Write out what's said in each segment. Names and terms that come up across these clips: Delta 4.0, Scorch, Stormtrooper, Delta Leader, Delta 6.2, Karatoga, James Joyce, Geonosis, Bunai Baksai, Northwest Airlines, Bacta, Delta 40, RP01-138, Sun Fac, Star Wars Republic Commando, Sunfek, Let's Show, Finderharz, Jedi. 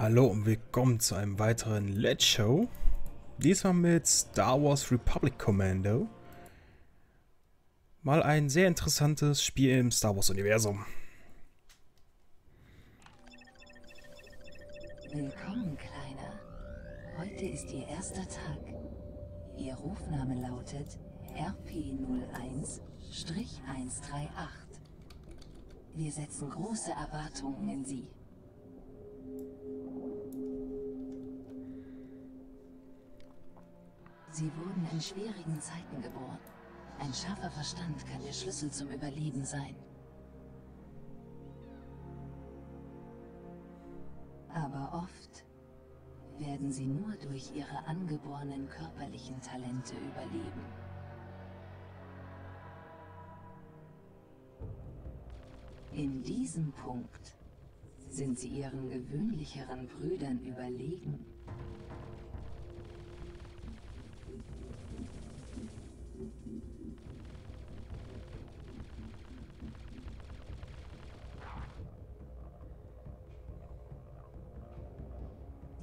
Hallo und willkommen zu einem weiteren Let's Show. Diesmal mit Star Wars Republic Commando. Mal ein sehr interessantes Spiel im Star Wars Universum. Willkommen, Kleiner. Heute ist Ihr erster Tag. Ihr Rufname lautet RP01-138. Wir setzen große Erwartungen in Sie. Sie wurden in schwierigen Zeiten geboren. Ein scharfer Verstand kann der Schlüssel zum Überleben sein. Aber oft werden sie nur durch ihre angeborenen körperlichen Talente überleben. In diesem Punkt sind sie ihren gewöhnlicheren Brüdern überlegen.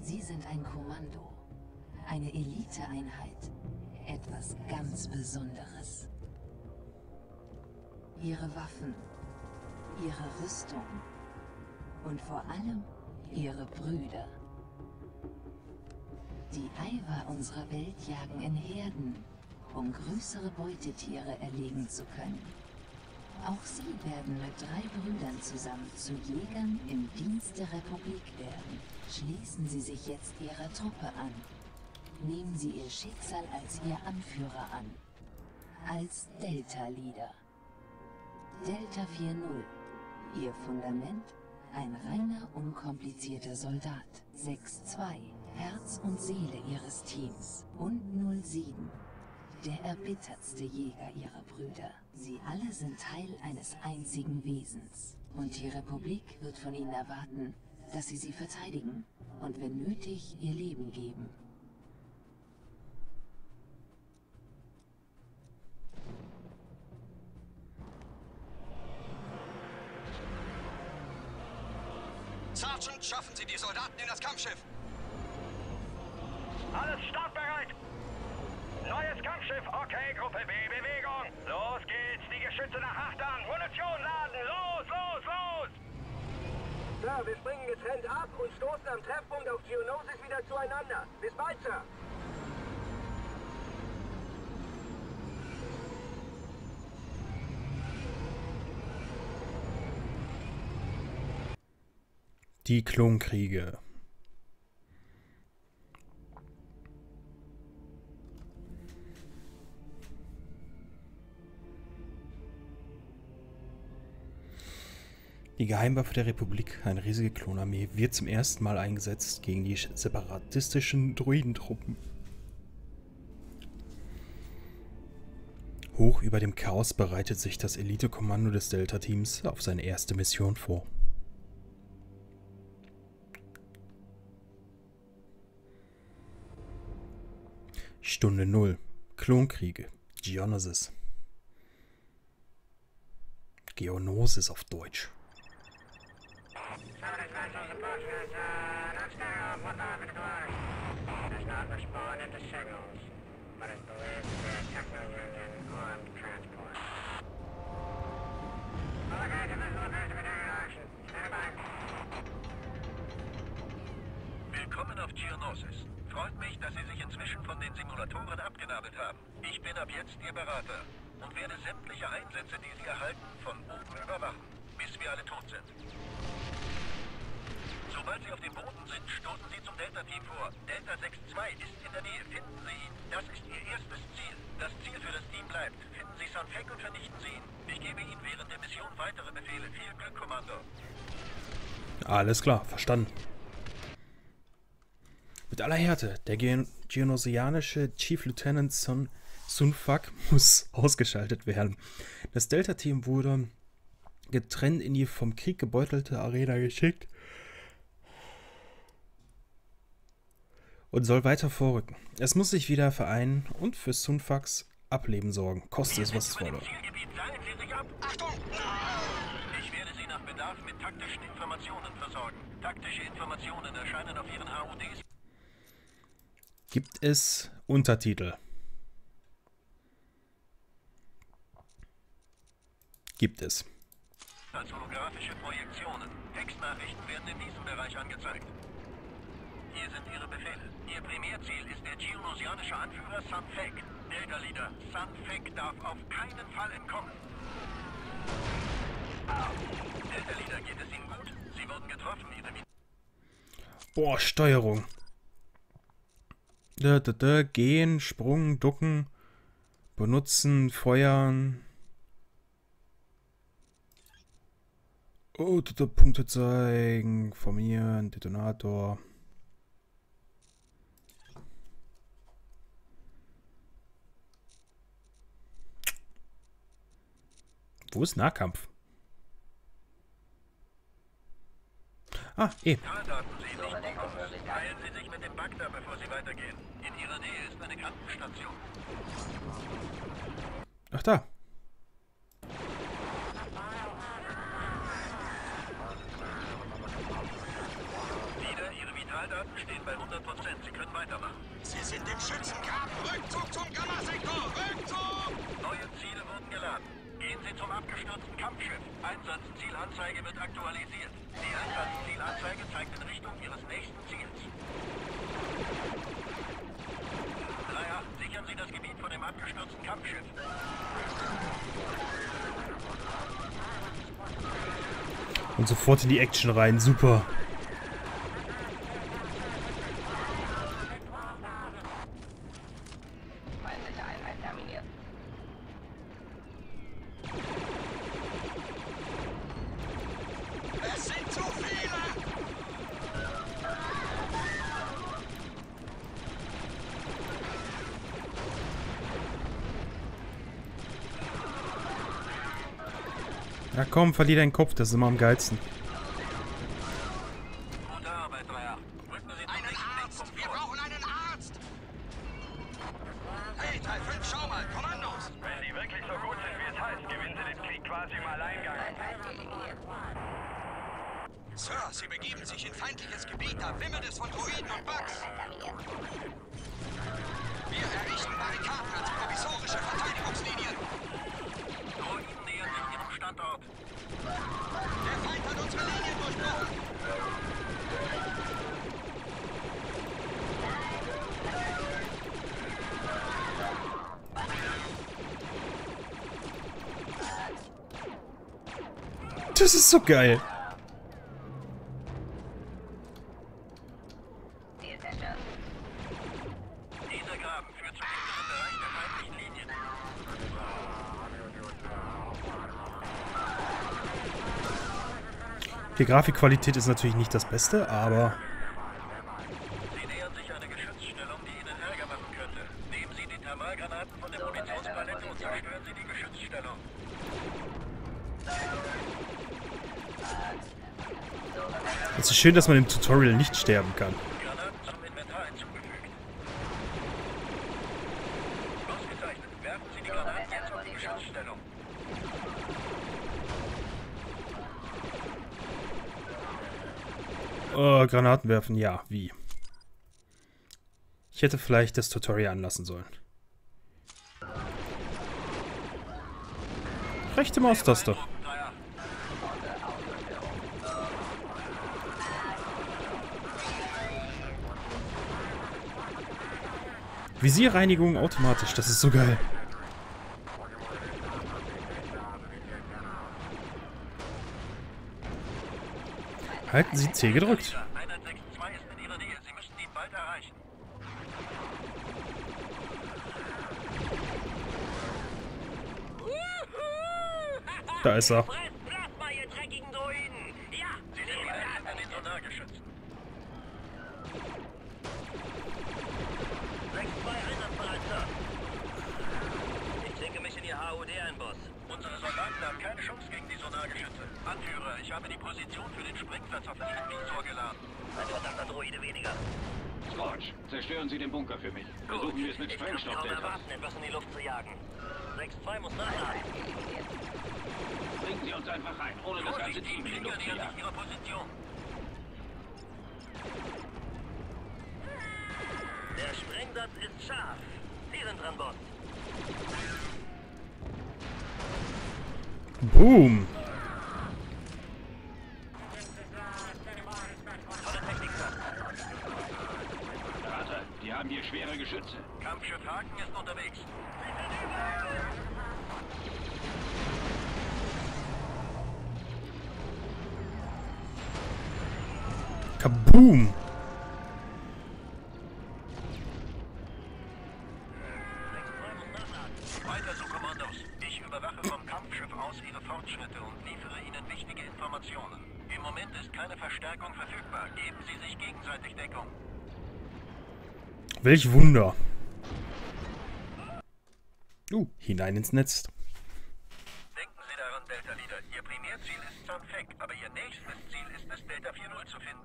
Sie sind ein Kommando, eine Eliteeinheit, etwas ganz Besonderes. Ihre Waffen, ihre Rüstung und vor allem ihre Brüder. Die Eiver unserer Welt jagen in Herden, um größere Beutetiere erlegen zu können. Auch sie werden mit 3 Brüdern zusammen zu Jägern im Dienst der Republik werden. Schließen Sie sich jetzt Ihrer Truppe an. Nehmen Sie Ihr Schicksal als Ihr Anführer an. Als Delta Leader. Delta 4.0. Ihr Fundament? Ein reiner, unkomplizierter Soldat. 6.2. Herz und Seele Ihres Teams. Und 0.7. Der erbittertste Jäger ihrer Brüder. Sie alle sind Teil eines einzigen Wesens. Und die Republik wird von ihnen erwarten, dass sie verteidigen und wenn nötig ihr Leben geben. Sergeant, schaffen Sie die Soldaten in das Kampfschiff! Alles startbereit! Neues Kampfschiff, okay, Gruppe B, Bewegung. Los geht's, die Geschütze nach Achtern. Munition laden, los, los, los! Klar, wir springen getrennt ab und stoßen am Treffpunkt auf Geonosis wieder zueinander. Bis bald, Sir! Die Klonkriege. Die Geheimwaffe der Republik, eine riesige Klonarmee, wird zum ersten Mal eingesetzt gegen die separatistischen Druidentruppen. Hoch über dem Chaos bereitet sich das Elite-Kommando des Delta-Teams auf seine erste Mission vor. Stunde 0. Klonkriege. Geonosis. Geonosis auf Deutsch. Willkommen auf Geonosis. Freut mich, dass Sie sich inzwischen von den Simulatoren abgenabelt haben. Ich bin ab jetzt Ihr Berater und werde sämtliche Einsätze, die Sie erhalten, von oben überwachen, bis wir alle tot sind. Sobald Sie auf dem Boden sind, stoßen Sie zum Delta-Team vor. Delta 6.2 ist in der Nähe. Finden Sie ihn. Das ist Ihr erstes Ziel. Das Ziel für das Team bleibt. Finden Sie Sunfek und vernichten Sie ihn. Ich gebe Ihnen während der Mission weitere Befehle. Viel Glück, Kommando. Alles klar, verstanden. Mit aller Härte, der geonosianische Chief Lieutenant Sun Fac muss ausgeschaltet werden. Das Delta-Team wurde getrennt in die vom Krieg gebeutelte Arena geschickt und soll weiter vorrücken. Es muss sich wieder vereinen und für Sun Facs Ableben sorgen, koste es was es wolle. Ich werde Sie nach Bedarf Soldat mit taktischen Informationen versorgen. Taktische Informationen erscheinen auf Ihren HUDs. Gibt es Untertitel? Gibt es. Als holographische Projektionen. Textnachrichten werden in diesem Bereich angezeigt. Hier sind Ihre Befehle. Ihr Primärziel ist der geonosianische Anführer Sunfek. Delta Leader, Sunfek darf auf keinen Fall entkommen. Delta Leader, geht es Ihnen gut? Sie wurden getroffen, Boah, Steuerung. Gehen, Sprung, Ducken, Benutzen, Feuern. Oh, Punkte zeigen, formieren, Detonator. Wo ist Nahkampf? Ah, eh. Zahldaten sehen nicht gut aus. Teilen Sie sich mit dem Bacta, bevor Sie weitergehen. In Ihrer Nähe ist eine Krankenstation. Ach da. Stehen bei 100%. Sie können weitermachen. Sie sind im Schützengraben. Rückzug zum Gamma-Sektor. Rückzug! Neue Ziele wurden geladen. Gehen Sie zum abgestürzten Kampfschiff. Einsatzzielanzeige wird aktualisiert. Die Einsatzzielanzeige zeigt in Richtung Ihres nächsten Ziels. 3A, sichern Sie das Gebiet von dem abgestürzten Kampfschiff. Und sofort in die Action rein. Super. Na komm, verlier deinen Kopf, das ist immer am geilsten. Gute Arbeit, 3A. Rücken Sie einen Arzt! Wir brauchen einen Arzt! Hey, 3-5, schau mal, Kommandos! Wenn die wirklich so gut sind, wie es heißt, gewinnen Sie den Krieg quasi im Alleingang. Sir, Sie begeben sich in feindliches Gebiet, da wimmelt es von Droiden und Bugs. Wir errichten Barrikaden als provisorische Verteidigungslinien. Standort. Der Feind hat unsere Linie durchbrochen. Das ist so geil. Die Grafikqualität ist natürlich nicht das Beste, aber... Sie nähern sich einer Geschützstellung, die Ihnen Ärger machen könnte. Nehmen Sie die Thermalgranaten von der Munitionspalette und zerstören Sie die Geschützstellung. Es ist schön, dass man im Tutorial nicht sterben kann. Granaten zum Inventar hinzugefügt. Ausgezeichnet. Werfen Sie die Granaten jetzt auf die Geschützstellung. Granaten werfen, ja, wie? Ich hätte vielleicht das Tutorial anlassen sollen. Rechte Maustaste. Visierreinigung automatisch, das ist so geil. Halten Sie C gedrückt. Einheit 6.2 ist in Ihrer Nähe. Sie müssen ihn bald erreichen. Da ist er. Sie sind wieder hinter den Sonargeschützen. 6.2 einsatzbereit, Sir. Ich klinke mich in Ihr HOD ein, Boss. Unsere Soldaten haben keine Chance gegen die Sonargeschütze. Anführer, ich habe die Position für den Sprengplatz auf den Visor geladen. Ein verdammter Droide weniger. Scorch, zerstören Sie den Bunker für mich. Versuchen wir es mit Sprengstoff, Delta. Ich kann kaum erwarten, etwas in die Luft zu jagen. 6-2 muss nachladen. Bringen Sie uns einfach rein, ohne das ganze Team in die Luft zu jagen. Ihre Position. Der Sprengsatz ist scharf. Sie sind dran, Boss. Boom. Warte, die haben hier schwere Geschütze. Kampfschiff Haken ist unterwegs. Kaboom. Welch Wunder. Hinein ins Netz. Denken Sie daran, Delta Leader. Ihr Primärziel ist Sun Fac, aber Ihr nächstes Ziel ist es, Delta 4.0 zu finden.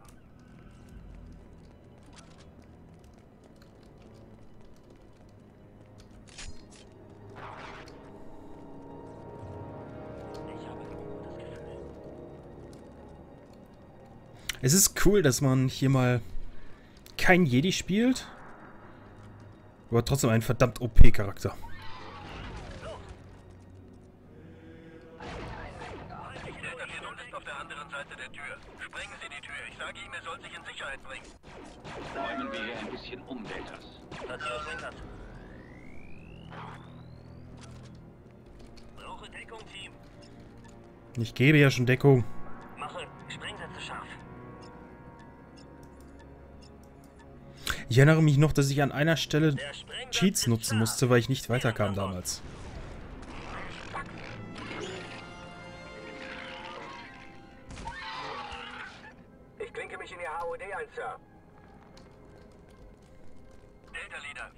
Es ist cool, dass man hier mal kein Jedi spielt. Aber trotzdem ein verdammt OP-Charakter. Delta 4.0 ist auf der anderen Seite der Tür. Sprengen Sie die Tür. Ich sage ihm, er soll sich in Sicherheit bringen. Räumen wir hier ein bisschen um, Deltas. Brauche Deckung, Team. Ich gebe ja schon Deckung. Mache Sprengsätze scharf. Ich erinnere mich noch, dass ich an einer Stelle Cheats nutzen musste, weil ich nicht weiterkam damals. Ich klinke mich in Ihr HOD ein, Sir. Delta Leader,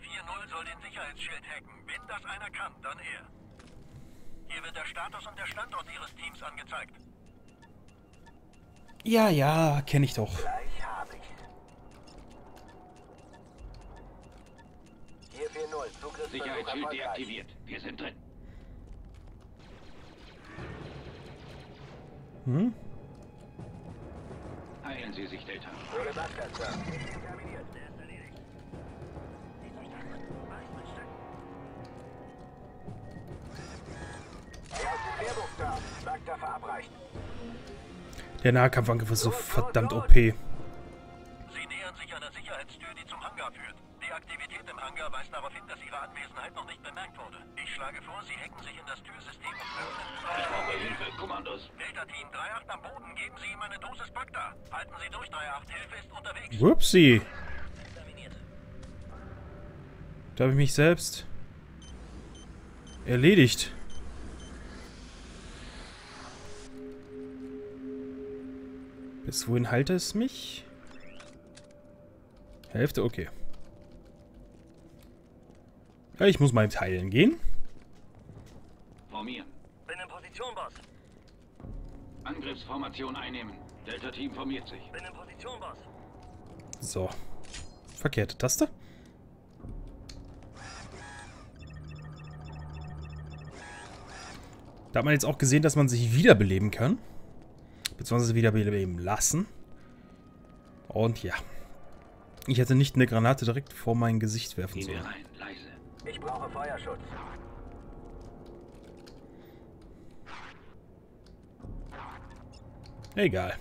4-0 soll den Sicherheitsschild hacken. Wenn das einer kann, dann er. Hier wird der Status und der Standort Ihres Teams angezeigt. Ja, ja, kenne ich doch. Gleich habe ich. 4-0, Sicherheitsschild deaktiviert. Wir sind drin. Heilen Sie sich, Delta. Der Nahkampfangriff ist so verdammt OP. Sie nähern sich einer Sicherheitstür, die zum Hangar führt. Die Aktivität im Hangar weist darauf hin, dass Ihre Anwesenheit noch nicht bemerkt wurde. Ich schlage vor, Sie hacken sich in das Türsystem und öffnen. Ich brauche Hilfe, Kommandos. Delta Team 3-8 am Boden, geben Sie ihm eine Dosis Bacta. Halten Sie durch, 3-8, Hilfe ist unterwegs. Whoopsie. Da habe ich mich selbst erledigt. Bis wohin halte es mich? Hälfte, okay. Ich muss mal teilen gehen. Vor mir. Bin in Position, Boss. Angriffsformation einnehmen. Delta Team formiert sich. Bin in Position, Boss. So. Verkehrte Taste. Da hat man jetzt auch gesehen, dass man sich wiederbeleben kann. Beziehungsweise wiederbeleben lassen. Und ja. Ich hätte nicht eine Granate direkt vor mein Gesicht werfen sollen. Ich brauche Feuerschutz. Egal.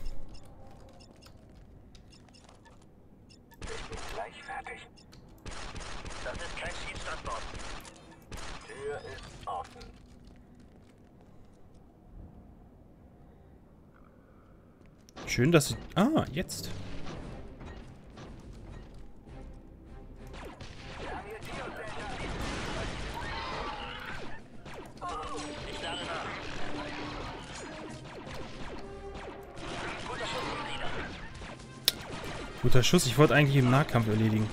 Ich bin gleich fertig. Das ist kein Schießstandort. Tür ist offen. Schön, dass du... Ah, jetzt. Guter Schuss, ich wollte eigentlich im Nahkampf erledigen.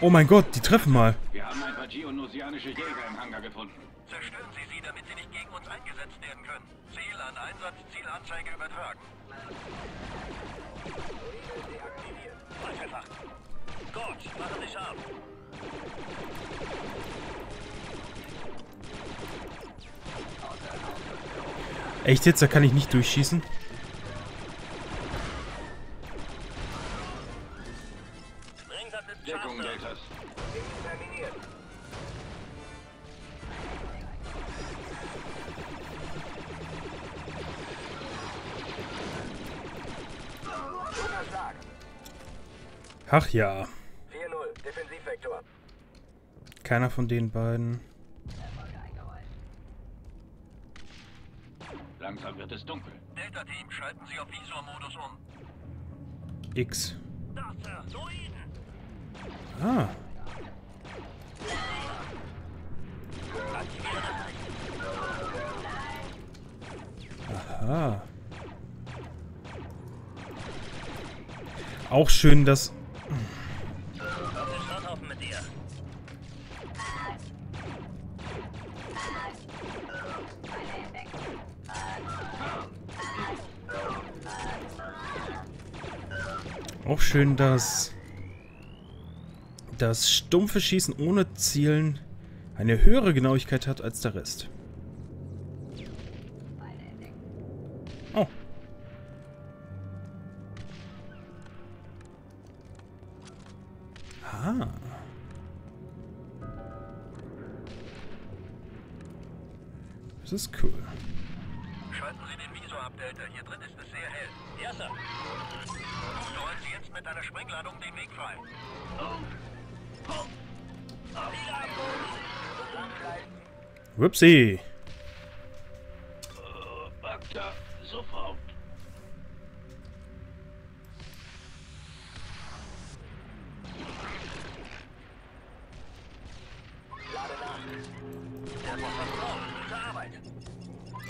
Oh mein Gott, die treffen mal. Wir haben ein paar geonosianische Jäger im Hangar gefunden. Zerstören Sie sie damit sie nicht gegen uns eingesetzt werden können. Ziel an Einsatzzielanzeige übertragen. Deaktiviert. Weiterfacht. Scorch, mache dich ab. Echt jetzt? Da kann ich nicht durchschießen. Deckung, Deltas. Ach ja. 4-0, Defensivvektor. Keiner von den beiden. Langsam wird es dunkel. Delta-Team, schalten Sie auf Visor-Modus um. X. Ah. Aha. Auch schön, dass... Auch schön, dass das stumpfe Schießen ohne Zielen eine höhere Genauigkeit hat als der Rest. Oh. Ah. Das ist cool. Schalten Sie den Visor ab, Delta. Hier drin ist es sehr hell. Ja, Sir. Rollen Sie jetzt mit einer Sprengladung den Weg frei. Whoopsie. Bacta, sofort.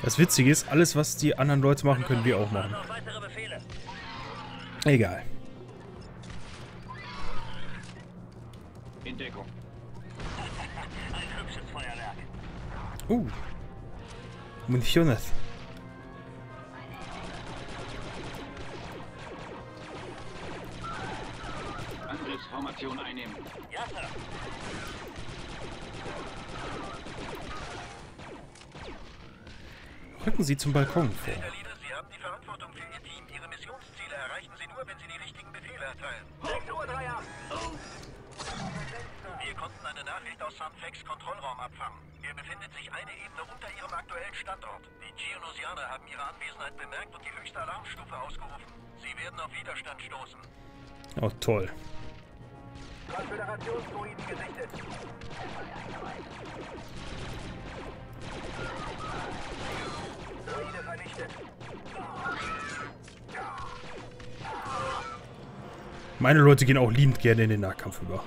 Das Witzige ist, alles, was die anderen Leute machen, können wir auch machen. Egal. In Deckung. Ein hübsches Feuerwerk. Munitiones. Angriffsformation einnehmen. Ja, Sir. Rücken Sie zum Balkon vor. Delta Leader, Sie haben die Verantwortung für Ihr Team. Ihre Missionsziele erreichen Sie nur, wenn Sie die richtigen Befehle erteilen. 6:03 Uhr. Wir konnten eine Nachricht aus Sunfeks Kontrollraum abfangen. Er befindet sich eine Ebene unter Ihrem aktuellen Standort. Die Geonosianer haben Ihre Anwesenheit bemerkt und die höchste Alarmstufe ausgerufen. Sie werden auf Widerstand stoßen. Oh, toll. Konföderationsdroiden gesichtet. Droide vernichtet. Meine Leute gehen auch liebend gerne in den Nahkampf über.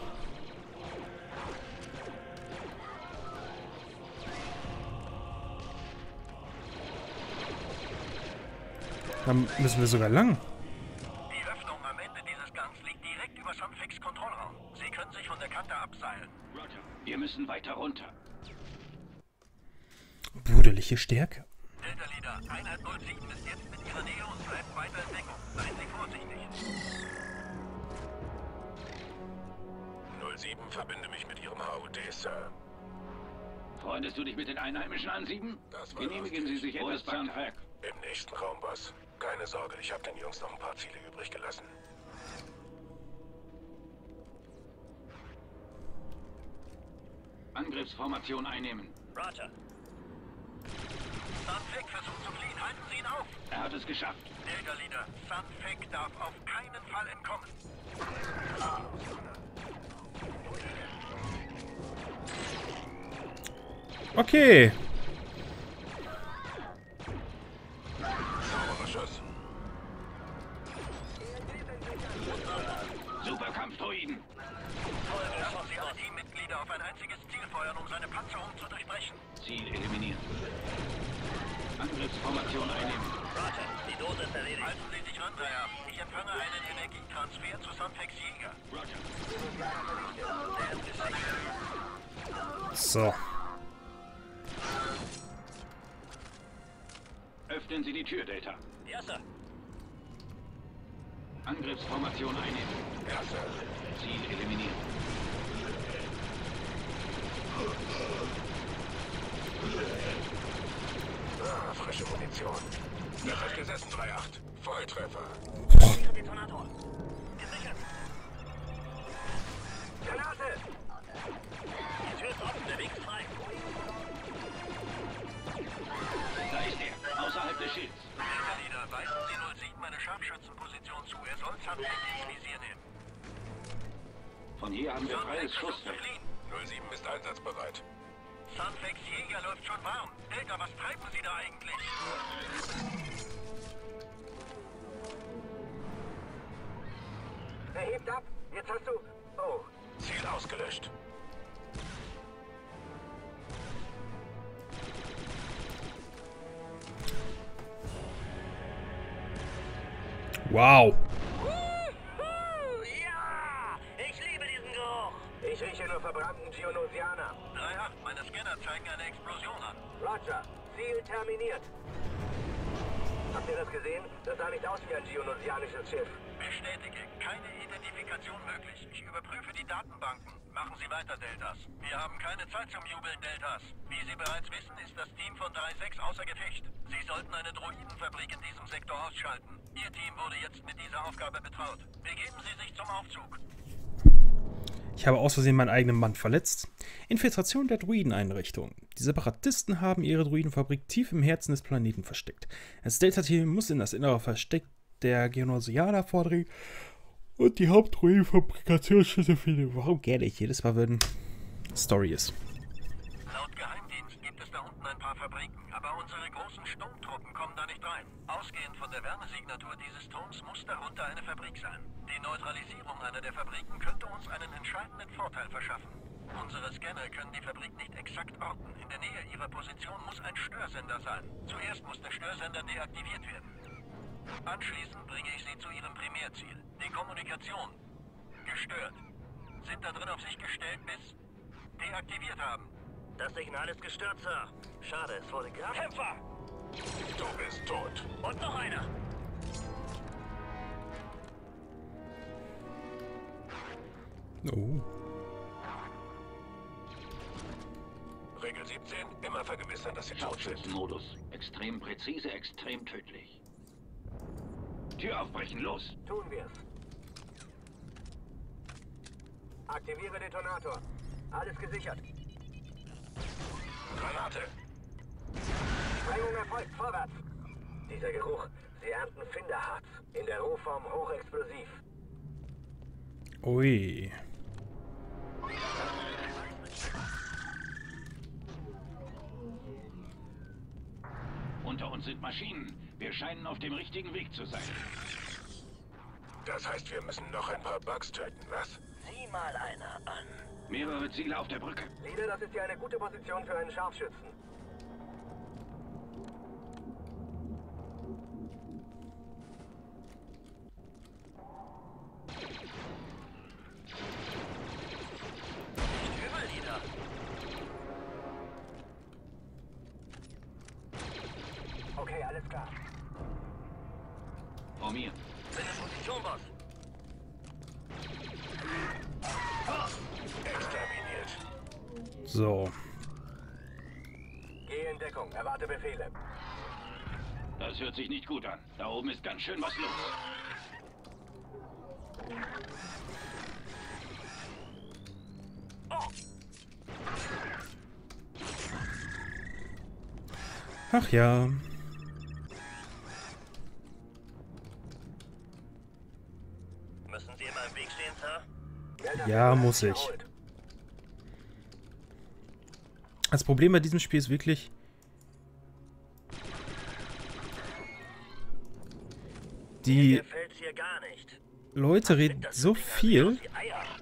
Dann müssen wir sogar lang. Die Öffnung am Ende dieses Gangs liegt direkt über Sunfeks Kontrollraum. Sie können sich von der Kante abseilen. Roger, wir müssen weiter runter. Bruderliche Stärke. Delta Leader, Einheit 07 ist jetzt mit Ihrer Nähe und bleibt weiter in Deckung. Seien Sie vorsichtig. 07, verbinde mich mit Ihrem HOD, Sir. Freundest du dich mit den Einheimischen an, 7? Genehmigen Sie sich etwas, Sun Fac. Im nächsten Raum, Boss. Keine Sorge, ich habe den Jungs noch ein paar Ziele übrig gelassen. Angriffsformation einnehmen. Roger. Sunfek versucht zu fliehen. Halten Sie ihn auf. Er hat es geschafft. Delta Leader, Sunfek darf auf keinen Fall entkommen. Okay. Super Kampfdroiden. Lassen Sie alle Teammitglieder auf ein einziges Ziel feuern, um seine Panzerung zu durchbrechen. Ziel eliminiert. Angriffsformation einnehmen. Roger, die Dose ist erledigt. Halten Sie sich ran, Dreier. Ich empfange einen Energietransfer zu Sunfeks Jäger. Roger. So. Öffnen Sie die Tür, Delta. Ja, Sir. Angriffsformation einnehmen. Ja, Sir. Ziel eliminieren. Ah, frische Munition. Das hat gesessen, 3-8. Volltreffer. Sicher den Tornado. Gesichert. Granate! Die Tür ist offen, der Weg ist frei. Da ist er, außerhalb des Schilds. Delta Leader, weisen Sie nur entliegt meine Scharfschützenposition zu. Er soll Sunfek ins Visier nehmen. Von hier haben wir freies Schussfeld. 07 ist einsatzbereit. Sunfeks Jäger läuft schon warm. Delta, was treiben Sie da eigentlich? Er hebt ab. Jetzt hast du... Oh. Ziel ausgelöscht. Wow. Ja! Ich liebe diesen Geruch. Ich rieche nur verbrannten Geonosianer. 3-8, meine Scanner zeigen eine Explosion an. Roger. Ziel terminiert. Habt ihr das gesehen? Das sah nicht aus wie ein geonosianisches Schiff. Bestätige. Keine Identifikation möglich. Ich überprüfe die Datenbanken. Machen Sie weiter, Deltas. Wir haben keine Zeit zum Jubeln, Deltas. Wie Sie bereits wissen, ist das Team von 3-6 außer Gefecht. Sie sollten eine Droidenfabrik in diesem Sektor ausschalten. Ihr Team wurde jetzt mit dieser Aufgabe betraut. Begeben Sie sich zum Aufzug. Ich habe aus Versehen meinen eigenen Mann verletzt. Infiltration der Druideneinrichtung. Die Separatisten haben ihre Druidenfabrik tief im Herzen des Planeten versteckt. Das Delta-Team muss in das innere Versteck der Geonosianer vordringen und die Hauptdruidenfabrikationsschlüssel finden. Warum gerne ich jedes Mal, wenn Story ist. Laut Geheimdienst gibt es da unten ein paar Fabriken, aber unsere großen Sturmtruppen kommen da nicht rein. Ausgehend von der Wärmesignatur dieses Turms muss darunter eine Fabrik sein. Die Neutralisierung einer der Fabriken könnte uns einen entscheidenden Vorteil verschaffen. Unsere Scanner können die Fabrik nicht exakt orten. In der Nähe ihrer Position muss ein Störsender sein. Zuerst muss der Störsender deaktiviert werden. Anschließend bringe ich Sie zu Ihrem Primärziel. Die Kommunikation. Gestört. Sind da drin auf sich gestellt bis... deaktiviert haben. Das Signal ist gestört, Sir. Schade, es wurde gerade... Kämpfer! Du bist tot. Und noch einer. Oh. Regel 17. Immer vergewissern, dass Sie tot sind. Modus. Extrem präzise, extrem tödlich. Tür aufbrechen, los! Tun wir's. Aktiviere Detonator. Alles gesichert. Granate! Sprengung erfolgt, vorwärts! Dieser Geruch, Sie ernten Finderharz. In der Rohform hochexplosiv. Ui. Unter uns sind Maschinen. Wir scheinen auf dem richtigen Weg zu sein. Das heißt, wir müssen noch ein paar Bugs töten, was? Sieh mal einer an. Mehrere Ziele auf der Brücke. Leader, das ist ja eine gute Position für einen Scharfschützen. So. Geh in Deckung, erwarte Befehle. Das hört sich nicht gut an. Da oben ist ganz schön was los. Oh. Ach ja. Müssen Sie immer im Weg stehen, Sir? Ja, muss ich. Das Problem bei diesem Spiel ist wirklich, die Leute reden so viel.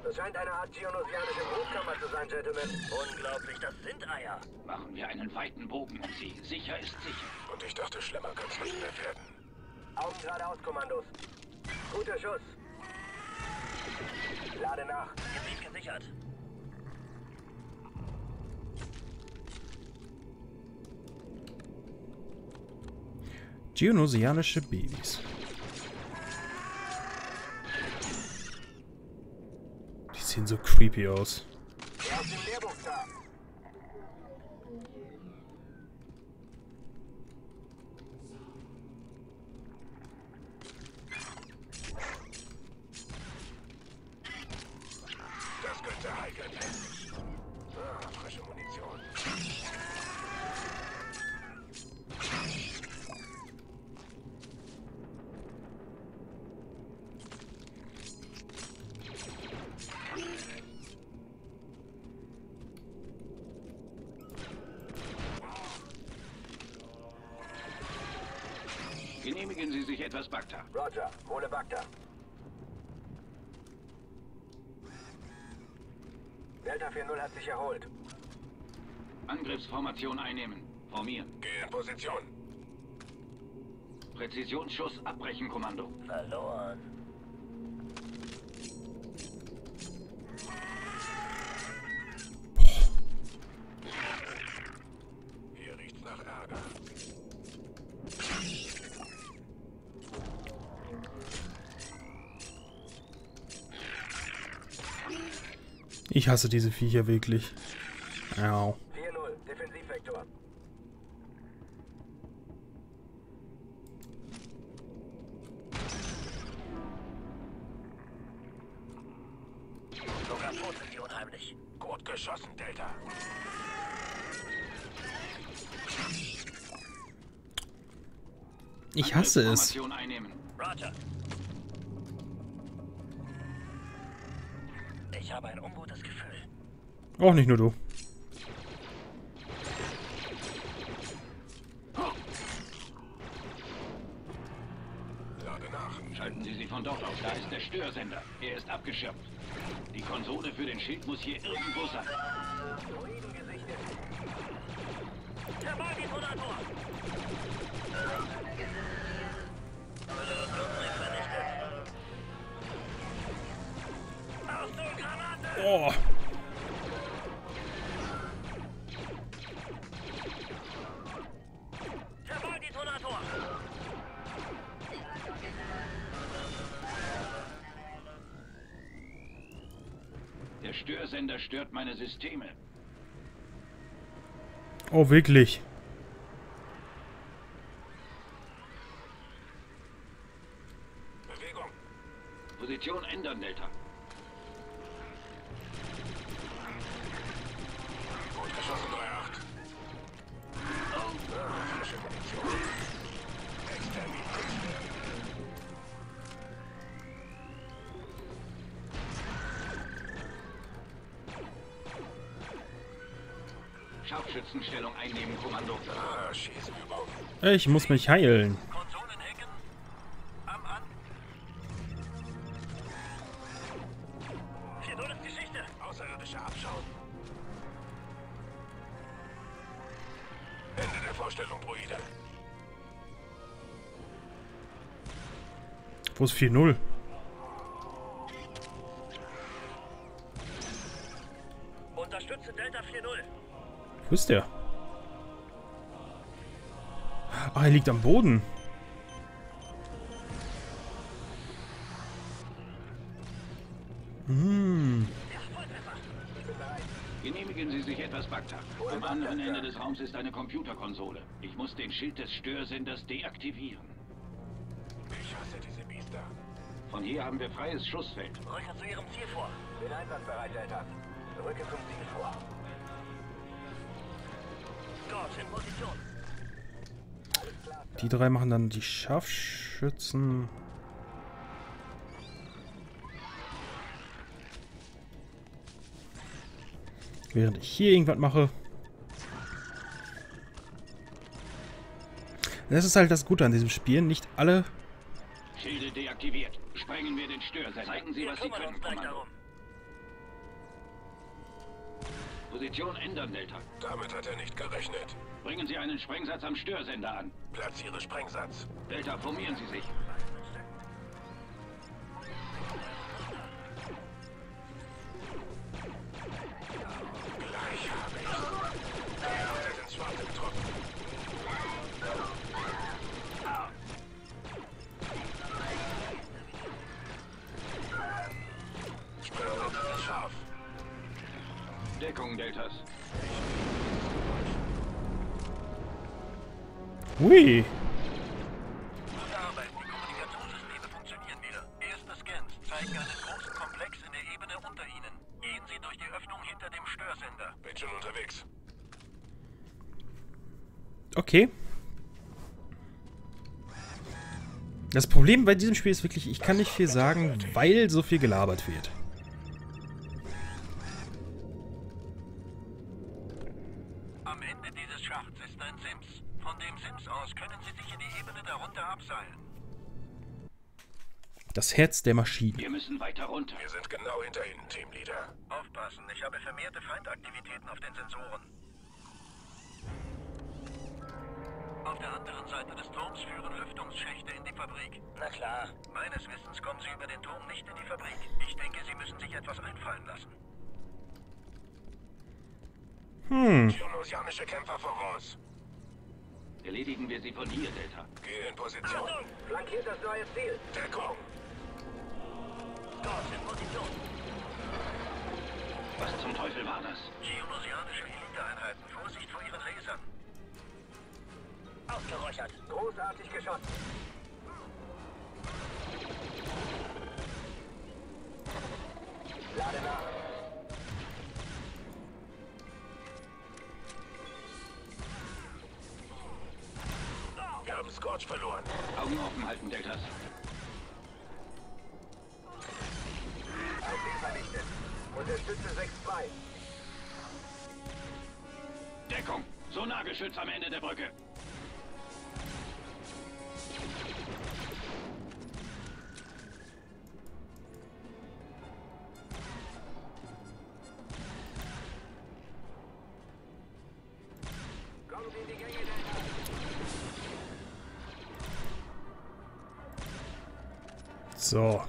Das scheint eine Art geonosianische Brutkammer zu sein, Gentlemen. Unglaublich, das sind Eier. Machen wir einen weiten Bogen um sie. Sicher ist sicher. Und ich dachte, schlimmer kann es nicht mehr werden. Augen geradeaus, Kommandos. Guter Schuss. Lade nach. Gebiet gesichert. Geonosianische Babys. Die sehen so creepy aus. Genehmigen Sie sich etwas Bacta. Roger, hole Bacta. Delta 4.0 hat sich erholt. Angriffsformation einnehmen. Formieren. Geh in Position. Präzisionsschuss abbrechen, Kommando. Verloren. Hier riecht's nach Ärger. Ich hasse diese Viecher wirklich. Au. 4-0, Defensivvektor. Position heimlich. Gut geschossen, Delta. Ich hasse es. Roger. Ich habe ein ungutes Gefühl. Auch nicht nur du. Lade nach. Schalten Sie sie von dort aus. Da ist der Störsender. Er ist abgeschirmt. Die Konsole für den Schild muss hier irgendwo sein. Oh. Der Störsender stört meine Systeme. Oh, wirklich? Bewegung. Position ändern, Delta. Scharfschützenstellung einnehmen, Kommando. Ich muss mich heilen. Wo ist 4-0? Unterstütze Delta 4-0. Wo ist der? Ah, er liegt am Boden. Genehmigen Sie sich etwas Bacta. Am anderen Ende des Raums ist eine Computerkonsole. Ich muss den Schild des Störsenders deaktivieren. Ich hasse diese Biester. Von hier haben wir freies Schussfeld. Rücke zu Ihrem Ziel vor. Bin einsatzbereit, Delta. Rücke zum Ziel vor. Scorch in Position. Alles klar, Sir. Die drei machen dann die Scharfschützen. Während ich hier irgendwas mache. Das ist halt das Gute an diesem Spiel. Nicht alle... Schilde deaktiviert. Sprengen wir den Störsender. Zeigen Sie, was Sie können, Kommando. Position ändern, Delta. Damit hat er nicht gerechnet. Bringen Sie einen Sprengsatz am Störsender an. Platziere Sprengsatz. Delta, formieren Sie sich. Deckung Deltas. Hui. Gute Arbeit, die Kommunikationssysteme funktionieren wieder. Erste Scans zeigen einen großen Komplex in der Ebene unter Ihnen. Gehen Sie durch die Öffnung hinter dem Störsender. Bin schon unterwegs. Okay. Das Problem bei diesem Spiel ist wirklich, ich kann nicht viel sagen, weil so viel gelabert wird. Am Ende dieses Schachts ist ein Sims. Von dem Sims aus können Sie sich in die Ebene darunter abseilen. Das Herz der Maschine. Wir müssen weiter runter. Wir sind genau hinter Ihnen, Teamleader. Aufpassen, ich habe vermehrte Feindaktivitäten auf den Sensoren. Auf der anderen Seite des Turms führen Lüftungsschächte in die Fabrik. Na klar. Meines Wissens kommen Sie über den Turm nicht in die Fabrik. Ich denke, Sie müssen sich etwas einfallen lassen. Geonosianische Kämpfer voraus. Erledigen wir sie von hier, Delta. Geh in Position. Achtung! Flankiert das neue Ziel. Deckung. Dort in Position. Was zum Teufel war das? Geonosianische Eliteeinheiten. Vorsicht vor ihren Lasern. Ausgeräuchert. Großartig geschossen. Lade nach. Wir haben Scorch verloren. Augen offen halten, Deltas. Ein vernichtet. Unterstütze 6-2. Deckung. Sonargeschütz am Ende der Brücke. So.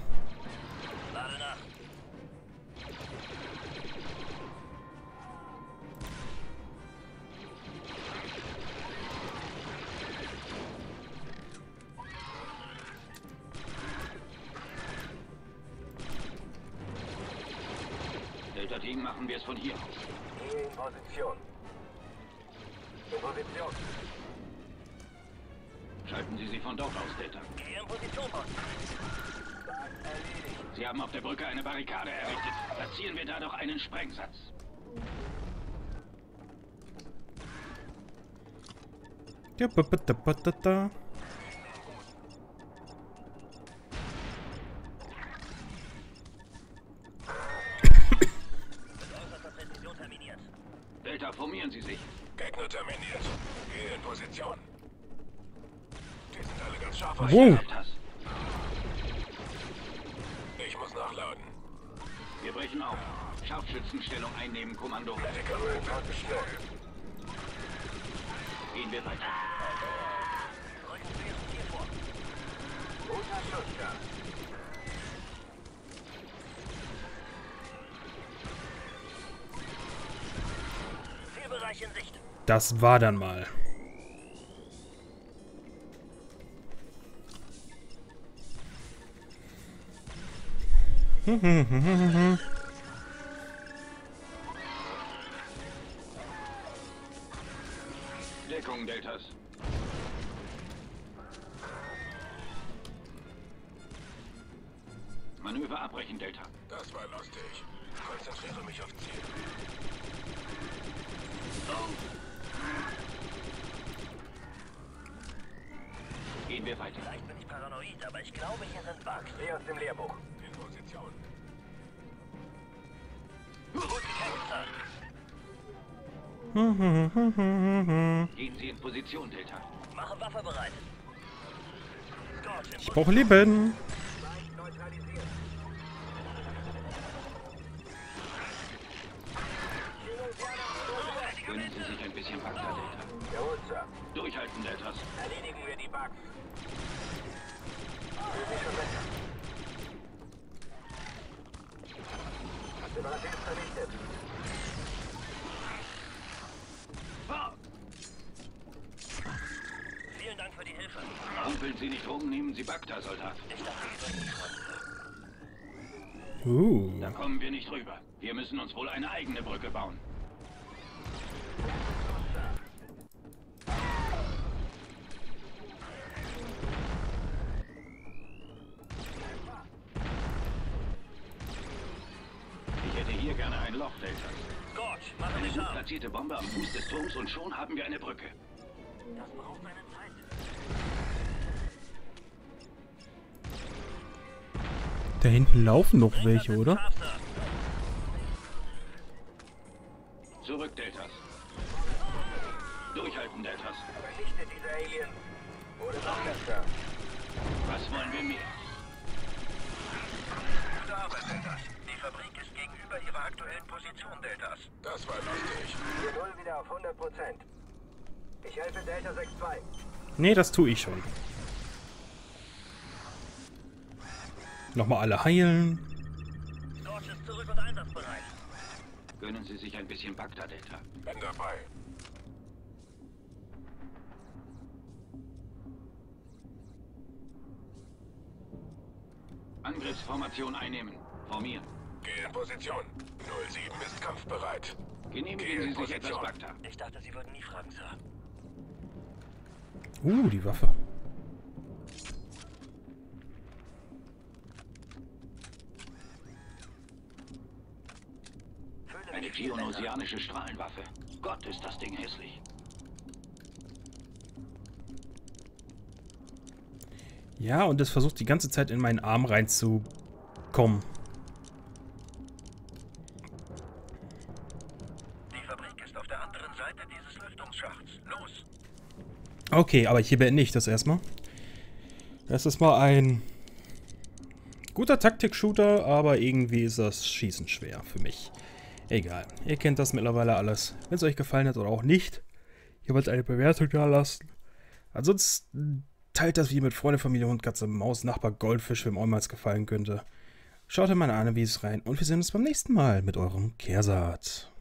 Delta Team, machen wir es von hier aus. In Position. In Position. Schalten Sie sie von dort aus, Delta. Geh in Position, Mann. Sie haben auf der Brücke eine Barrikade errichtet. Platzieren wir da doch einen Sprengsatz. Delta, formieren Sie sich. Gegner terminiert. Gehe in Position. Die sind alle ganz scharf auf den Deltas. Ich muss nachladen. Wir brechen auf. Scharfschützenstellung einnehmen, Kommando. Gehen wir weiter. Zielbereich in Sicht. Das war dann mal. Deckung Deltas. Manöver abbrechen, Delta. Das war lustig. Konzentriere mich auf Ziel. Oh. Gehen wir weiter. Vielleicht bin ich paranoid, aber ich glaube, hier sind Bugs. Wie aus dem Lehrbuch. Position. Gehen Sie in Position, Delta. Machen Waffe bereit. Ich brauche Leben. Gönnen Sie sich ein bisschen Bacta, Delta. Jawohl, Sir. Durchhalten, Deltas. Erledigen wir die Bugs. Vielen Dank für die Hilfe. Rumpeln Sie nicht rum, nehmen Sie Bacta, Soldat. Da kommen wir nicht rüber. Wir müssen uns wohl eine eigene Brücke bauen. Platzierte Bombe am Fuß des Turms und schon haben wir eine Brücke. Das braucht eine Zeit. Da hinten laufen noch welche, oder? Zurück, Deltas. Durchhalten, Deltas. Vernichte diese Alien. Wurde noch besser. Was wollen wir mehr? Gute Arbeit, Deltas. Die Fabrik ist gegenüber ihrer aktuellen Position, Deltas. Das war lustig. Wir wollen wieder auf 100%. Ich helfe Delta 6.2. Nee, das tue ich schon. Nochmal alle heilen. Scorch ist zurück und einsatzbereit. Gönnen Sie sich ein bisschen Bacta, Delta. Bin dabei. Angriffsformation einnehmen. Formieren. Geh in Position. 07 ist kampfbereit. Genehmigen Sie sich etwas Bacta. Ich dachte, Sie würden nie fragen, Sir. Die Waffe. Eine geonosianische Strahlenwaffe. Gott, ist das Ding hässlich. Ja, und das versucht die ganze Zeit in meinen Arm reinzukommen. Okay, aber hier beende ich das erstmal. Das ist mal ein guter Taktik-Shooter, aber irgendwie ist das Schießen schwer für mich. Egal, ihr kennt das mittlerweile alles. Wenn es euch gefallen hat oder auch nicht, jeweils eine Bewertung da lassen. Ansonsten teilt das Video mit Freunde, Familie, Hund, Katze, Maus, Nachbar, Goldfisch, wem euch gefallen könnte. Schaut in meine Animes rein und wir sehen uns beim nächsten Mal mit eurem Kersat.